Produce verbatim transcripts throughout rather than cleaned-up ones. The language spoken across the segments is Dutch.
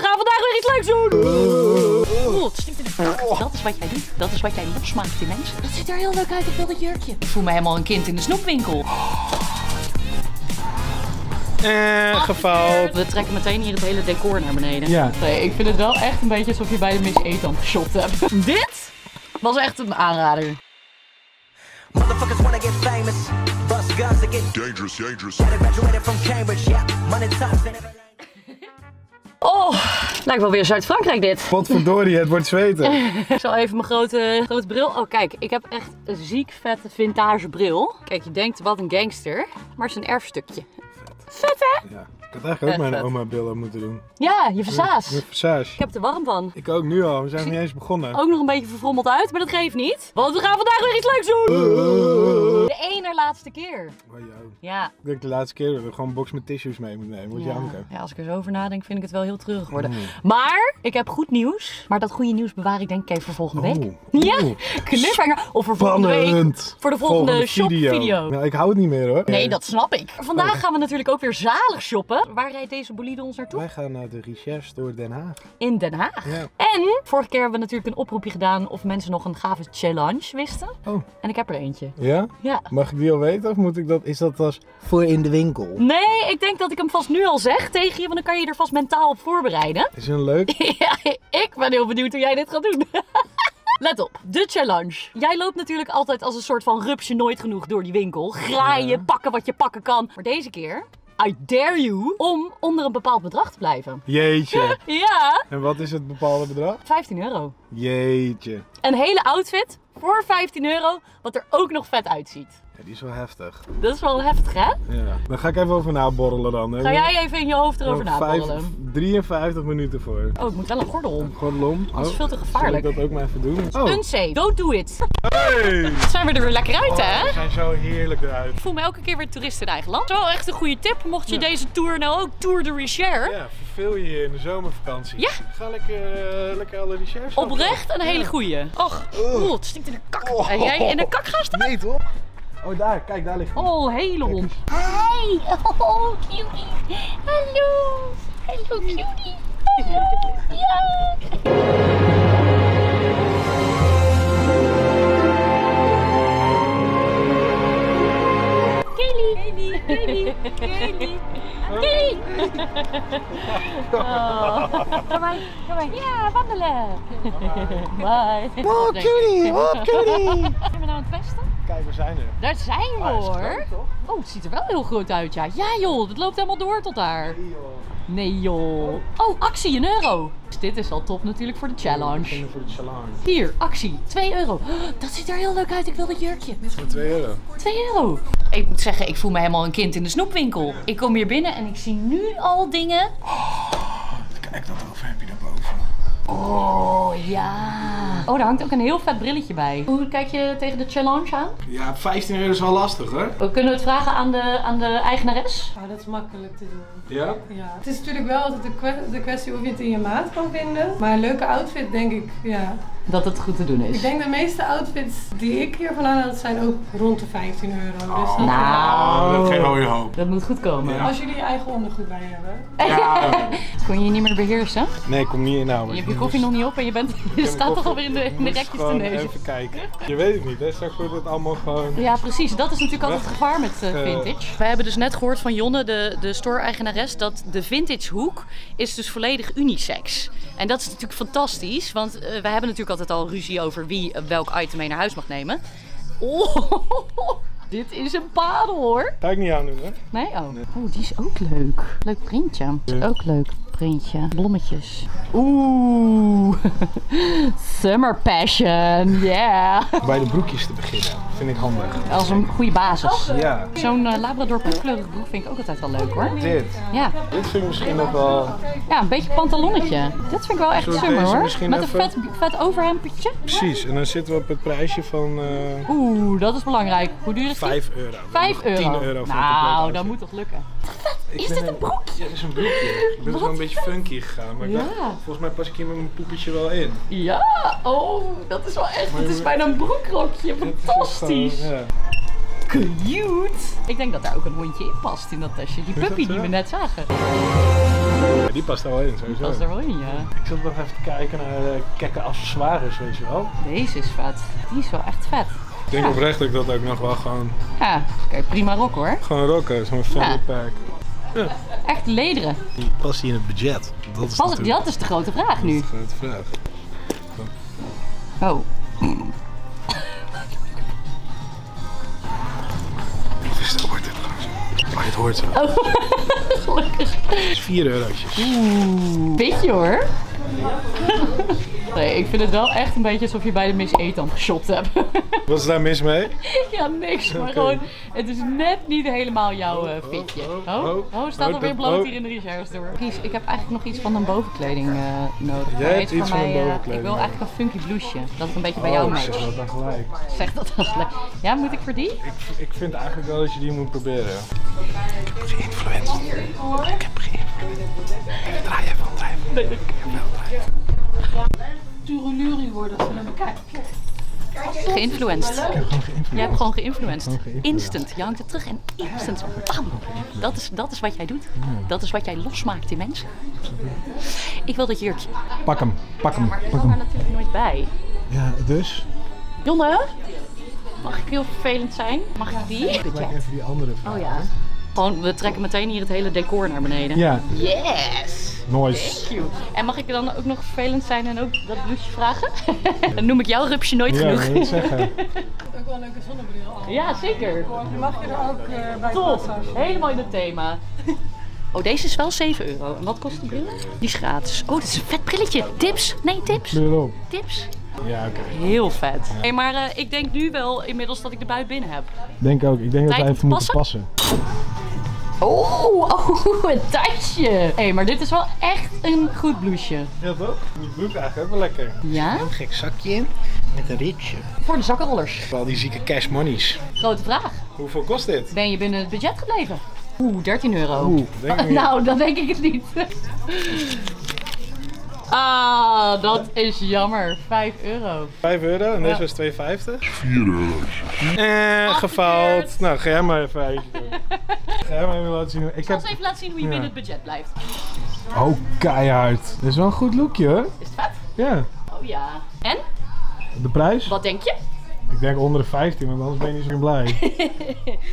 We gaan vandaag weer iets leuks doen. Oh, het stinkt in de... Dat is wat jij doet. Dat is wat jij losmaakt in mensen. Dat ziet er heel leuk uit op dat jurkje. Ik voel me helemaal een kind in de snoepwinkel. Eh, gefaald. We trekken meteen hier het hele decor naar beneden. Ja. Nee, ik vind het wel echt een beetje alsof je bij de Miss Etam geshopt hebt. Dit was echt een aanrader. Motherfuckers wanna get famous. Bus guys that get dangerous, dangerous. Oh, lijkt wel weer Zuid-Frankrijk dit. Potverdorie, het wordt zweten. Ik zal even mijn grote, grote bril... Oh, kijk, ik heb echt een ziek vette vintage bril. Kijk, je denkt, wat een gangster. Maar het is een erfstukje. Vet, hè? Ja, ik had eigenlijk ook mijn oma billen moeten doen. Ja, je versaas. Je versaas. Ik heb er warm van. Ik ook nu al, we zijn nog niet eens begonnen. Ook nog een beetje verfrommeld uit, maar dat geeft niet. Want we gaan vandaag weer iets leuks doen. Uh. De ene laatste keer. Oh, ja. Ik denk de laatste keer dat we gewoon een box met tissues mee moeten nemen. Moet je janken. Ja, als ik er zo over nadenk vind ik het wel heel treurig worden. Mm. Maar, ik heb goed nieuws. Maar dat goede nieuws bewaar ik denk ik even voor volgende oh. week. Oh. Ja, cliffhanger. Of voor volgende week. Voor de volgende, volgende shopvideo. Video. Nou, ik hou het niet meer hoor. Nee, dat snap ik. Vandaag oh. gaan we natuurlijk ook weer zalig shoppen. Waar rijdt deze bolide ons naartoe? Wij gaan naar de ReShare Store Den Haag. In Den Haag. Ja. En vorige keer hebben we natuurlijk een oproepje gedaan of mensen nog een gave challenge wisten. Oh. En ik heb er eentje. Ja? Ja. Mag ik die al weten of moet ik dat, is dat als voor in de winkel? Nee, ik denk dat ik hem vast nu al zeg tegen je, want dan kan je er vast mentaal op voorbereiden. Is een leuk? Ja, ik ben heel benieuwd hoe jij dit gaat doen. Let op, de challenge. Jij loopt natuurlijk altijd als een soort van rupsje nooit genoeg door die winkel. Graaien, ja. pakken wat je pakken kan. Maar deze keer... I dare you om onder een bepaald bedrag te blijven. Jeetje. Ja. En wat is het bepaalde bedrag? vijftien euro. Jeetje. Een hele outfit voor vijftien euro, wat er ook nog vet uitziet. Ja, die is wel heftig. Dat is wel heftig, hè? Ja. Dan ga ik even over naborrelen dan. Hè? Ga jij even in je hoofd erover naborrelen? drieënvijftig minuten voor. Oh, ik moet wel een gordel om. Een gordel om. Dat is veel te gevaarlijk. Zal ik dat ook maar even doen? Oh. Unsafe. Don't do it. Hey! Dan zijn we er weer lekker uit, oh, hè? We zijn zo heerlijk eruit. Ik voel me elke keer weer toerist in eigen land. Zo echt een goede tip. Mocht je ja. deze tour nou ook, tour de ReShare. Ja, verveel je je in de zomervakantie. Ja. Ga lekker, uh, lekker alle ReShares. Oprecht een ja. hele goeie. Och, oh. het stinkt in de kak. Oh. En jij in de kak gaan staan? Nee, toch? Oh, daar, kijk, daar ligt hij. Oh, hele hond. Hi! Oh, cutie! Hallo! Hallo, cutie! Hallo! Ja! Kelly! Kelly! Kelly! Kelly! Kelly! Kom maar, kom maar. Ja, wandelen! Bye! Oh, cutie! Oh, cutie! Zijn we nou het beste? Kijk, we zijn er. Daar zijn we ah, hoor. Groot, toch? Oh, het ziet er wel heel groot uit, ja. Ja joh, dat loopt helemaal door tot daar. Nee joh. Nee, joh. Oh, actie, een euro. Dus dit is al top natuurlijk voor de challenge. Ja, voor de challenge. Hier, actie, twee euro. Oh, dat ziet er heel leuk uit, ik wil dat jurkje. Dit is voor twee euro. twee euro. Ik moet zeggen, ik voel me helemaal een kind in de snoepwinkel. Ja. Ik kom hier binnen en ik zie nu al dingen. Oh, kijk, dat over heb je daarboven. Oh, ja. Oh, daar hangt ook een heel vet brilletje bij. Hoe kijk je tegen de challenge aan? Ja, vijftien euro is wel lastig, hoor. Kunnen we het vragen aan de, aan de eigenares? Ja, dat is makkelijk te doen. Ja? Ja. Het is natuurlijk wel altijd de kwestie of je het in je maat kan vinden. Maar een leuke outfit, denk ik, ja. Dat het goed te doen is. Ik denk de meeste outfits die ik hiervan aan had, zijn ook rond de vijftien euro. Oh, dus dat nou, dat is geen mooie hoop. Dat moet goed komen. Ja. Als jullie je eigen ondergoed bij hebben. Ja. Kon je je niet meer beheersen? Nee, ik kom niet inhouden. Je hebt je koffie nog niet op en je, bent, je staat toch alweer in de, in de rekjes te neuzen. Even kijken. Je weet het niet, hè? Straks wordt het allemaal gewoon... Ja, precies. Dat is natuurlijk altijd het gevaar met uh, vintage. We hebben dus net gehoord van Jonne, de, de store-eigenares, dat de vintage hoek is dus volledig unisex. En dat is natuurlijk fantastisch, want uh, we hebben natuurlijk altijd al ruzie over wie uh, welk item mee naar huis mag nemen. Oh, dit is een parel hoor. Ga ik niet aan doen, hè? Nee? Oh. Nee. Oh, die is ook leuk. Leuk printje. Ja. Ook leuk printje. Blommetjes. Oeh. Summer passion. Yeah. Bij de broekjes te beginnen. Vind ik handig. Als een goede basis. Ja. Zo'n uh, Labrador poepkleurige broek vind ik ook altijd wel leuk hoor. Dit? Ja. Dit vind ik misschien nog wel... Ja, een beetje pantalonnetje. Dit vind ik wel echt summer hoor. Met even... een vet, vet overhemdje. Precies. En dan zitten we op het prijsje van... Uh... Oeh, dat is belangrijk. Hoe duur is het? vijf euro. vijf euro. tien euro voor nou, dat moet toch lukken. Ik is dit een broekje? Ja, dit is een broekje. Ik ben er wel een beetje funky gegaan, maar ja. ik dacht, volgens mij pas ik hier met mijn poepetje wel in. Ja, oh, dat is wel echt, het is bijna een broekrokje, fantastisch. Ja. Cute! Ik denk dat daar ook een hondje in past in dat tasje, die puppy die we net zagen. die past er wel in, sowieso. Die past er wel in, ja. Ik zat nog even te kijken naar uh, kekke accessoires, weet je wel. Deze is vet. Die is wel echt vet. Ik denk ja. oprecht dat ik dat ook nog wel gewoon... Ja, kijk, prima rok hoor. Gewoon rokken, zo'n family ja. pack. Ja. Echt lederen. Die past hier in het budget. Dat is, Pas, dat is de grote vraag nu. Dat is de grote vraag. Oh. Oh, het hoort zo. Oh, gelukkig. vier eurotjes. Oeh. Beetje hoor. Nee, ik vind het wel echt een beetje alsof je bij de Miss Etam geshopt hebt. Wat is daar mis mee? Ja, niks. Maar okay. gewoon, het is net niet helemaal jouw uh, fitje. Oh, oh, oh, oh staat alweer bloot oh. hier in de ReShare Store. Kies, ik heb eigenlijk nog iets van een bovenkleding uh, nodig. Jij hebt iets van, mij, van een bovenkleding. Uh, ik wil eigenlijk een funky blouseje. Dat is een beetje bij oh, jou matcht. Zeg dat dan gelijk. Zeg dat dan gelijk. Ja, moet ik voor die? Ik, ik vind eigenlijk wel dat je die moet proberen. Ik heb geen influencer. Ik heb geen influencer. Draai even, draai even. Nee, ik heb wel draai even. Turuluri worden als we naar elkaar kijken. Geïnfluenced. Ik heb gewoon geïnfluenced. Jij hebt gewoon geïnfluenced. Instant. Je hangt er terug en instant. Bam. Dat is, dat is wat jij doet. Dat is wat jij losmaakt in mensen. Ik wil dat jurkje. Pak hem. Pak hem. Maar ik kan daar natuurlijk nooit bij. Ja, dus? Jonne? Mag ik heel vervelend zijn? Mag ik die? Ik wil even die andere vraag. Oh ja. Gewoon, we trekken meteen hier het hele decor naar beneden. Ja. Yes! Nice. Thank you. En mag ik dan ook nog vervelend zijn en ook dat bloesje vragen? Dan noem ik jouw rupsje nooit ja, genoeg. Ja, dat zeggen. Ook wel een leuke zonnebril. Ja, zeker. Mag je er ook uh, bij Top. Helemaal in het thema. Oh, deze is wel zeven euro. En wat kost die bril? Die is gratis. Oh, dit is een vet brilletje. Tips? Nee, tips? Bril. Tips? Ja, oké. Okay. Heel vet. Hey, maar uh, ik denk nu wel inmiddels dat ik de buit binnen heb. Denk ook. Ik denk Tijd dat wij even moeten passen. Oh, oh, een tasje. Hé, hey, maar dit is wel echt een goed blouseje. Ja, toch? Die blouse eigenlijk wel lekker. Ja? Een gek zakje in met een ritje. Voor de zakkenrollers. Voor al die zieke cash monies. Grote vraag. Hoeveel kost dit? Ben je binnen het budget gebleven? Oeh, dertien euro. Oeh, denk ik Nou, dan denk ik het niet. Ah, dat is jammer. vijf euro. vijf euro en deze was twee vijftig. vier euro. Eh, gefaald. Nou, ga jij maar even eentje doen. Ga jij maar even laten zien. Ik, ik zal heb... eens even laten zien hoe je ja. binnen het budget blijft. Oh, keihard. Dit is wel een goed lookje hoor. Is het vet? Ja. Oh ja. En? De prijs? Wat denk je? Ik denk onder de vijftien, want anders ben je niet zo blij.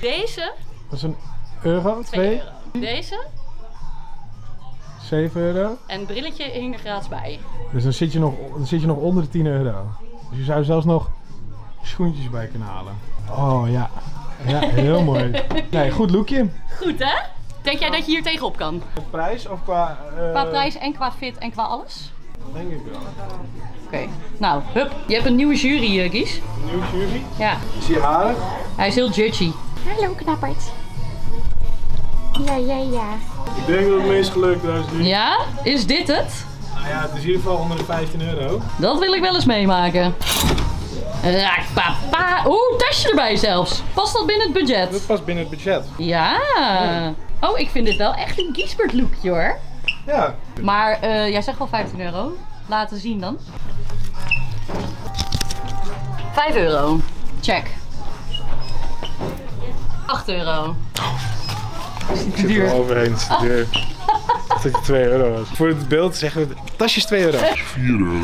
Deze? Dat is een euro, twee. Deze? zeven euro. En het brilletje hing er gratis bij. Dus dan zit je nog, dan zit je nog onder de tien euro. Dus je zou zelfs nog schoentjes bij kunnen halen. Oh ja, ja heel mooi. Nee, goed lookje. Goed hè? Denk jij dat je hier tegenop kan? Qua prijs of qua... Uh... Qua prijs en qua fit en qua alles? Dat denk ik wel. Oké, okay. nou, hup. Je hebt een nieuwe jury, Gies. Een nieuwe jury? Ja. Is hij harig? Hij is heel judgy. Hallo knappert. Ja, ja, ja. Ik denk dat het meest gelukt trouwens nu. Ja? Is dit het? Nou ja, het is in ieder geval onder de vijftien euro. Dat wil ik wel eens meemaken. Raak papa. Oeh, tasje erbij zelfs. Past dat binnen het budget? Dat past binnen het budget. Ja. Oh, ik vind dit wel echt een Giesbert lookje hoor. Ja. Maar uh, jij zegt wel vijftien euro. Laten zien dan. vijf euro. Check. acht euro. Ik zit er overheen, duur. Dat ik twee euro was. Voor het beeld zeggen we, tasjes twee euro. vier euro.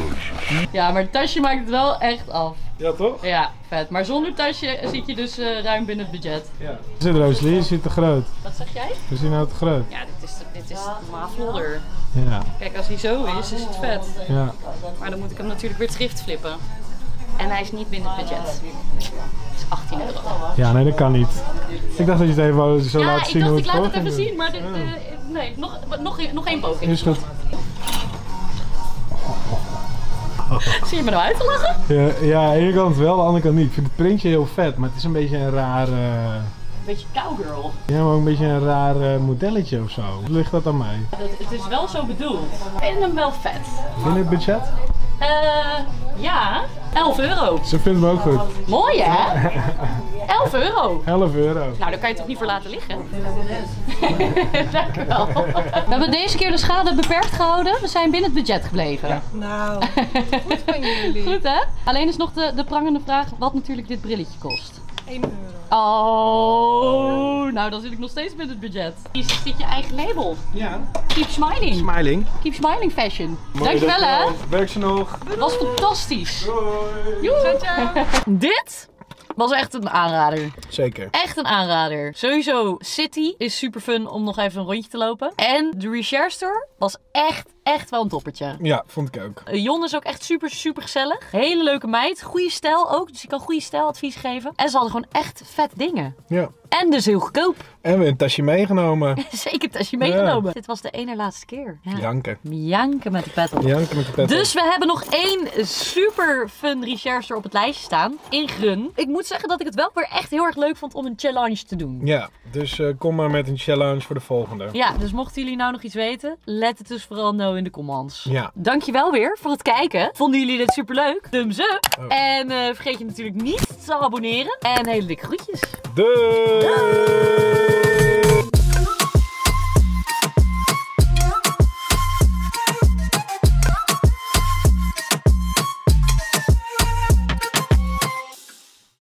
Ja, maar het tasje maakt het wel echt af. Ja, toch? Ja, vet. Maar zonder tasje zit je dus uh, ruim binnen het budget. Ja. Zit Rosalie, je zit te groot. Wat zeg jij? We zien nou te groot. Ja, dit is, dit is maafholder. Ja. Kijk, als hij zo is, is het vet. Ja. Maar dan moet ik hem natuurlijk weer terug flippen. En hij is niet binnen het budget. Het is achttien euro. Ja, nee, dat kan niet. Ik dacht dat je het even zo ja, laat zien hoe het Ja, ik dacht ik laat het even zien, maar de, de, de, nee, nog, nog, nog één poging. Is goed. Zie je me nou uit te lachen? Ja, ja, aan de ene kant wel, aan de andere kant niet. Ik vind het printje heel vet, maar het is een beetje een raar... Uh... Een beetje cowgirl. Ja, maar ook een beetje een raar uh, modelletje of zo. Ligt dat aan mij? Dat, het is wel zo bedoeld. Ik vind hem wel vet. Binnen het budget? Eh, uh, ja. elf euro. Ze vinden hem ook goed. Mooi hè? elf euro. elf euro. Nou, daar kan je toch niet voor laten liggen? Dank u wel. We hebben deze keer de schade beperkt gehouden. We zijn binnen het budget gebleven. Ja. Nou, goed van jullie. Goed hè? Alleen is nog de, de prangende vraag wat natuurlijk dit brilletje kost. één euro. Oh, nou dan zit ik nog steeds met het budget. Hier zit je eigen label. Ja. Keep smiling. Smiling. Keep smiling fashion. Mooi, dankjewel hè. Werk ze nog. Doei. Was fantastisch. Doei. Dit was echt een aanrader. Zeker. Echt een aanrader. Sowieso City is super fun om nog even een rondje te lopen. En de ReShare Store was echt, echt wel een toppertje. Ja, vond ik ook. Uh, Jonne is ook echt super, super gezellig. Hele leuke meid. Goede stijl ook. Dus je kan goede stijladvies geven. En ze hadden gewoon echt vet dingen. Ja. En dus heel goedkoop. En we een tasje meegenomen. Zeker een tasje meegenomen. Ja. Dit was de ene laatste keer. Ja. Janken. Janken met de pet op. Janken met de pet op. Dus we hebben nog één super fun ReShare Store op het lijstje staan. In Grun. Ik moet zeggen dat ik het wel weer echt heel erg leuk vond om een challenge te doen. Ja, dus uh, kom maar met een challenge voor de volgende. Ja, dus mochten jullie nou nog iets weten, let het dus vooral nou in de comments. Ja. Dankjewel weer voor het kijken. Vonden jullie dit superleuk? Thumbs up. Oh. En uh, vergeet je natuurlijk niet te abonneren. En hele dikke groetjes. Doei! Doei.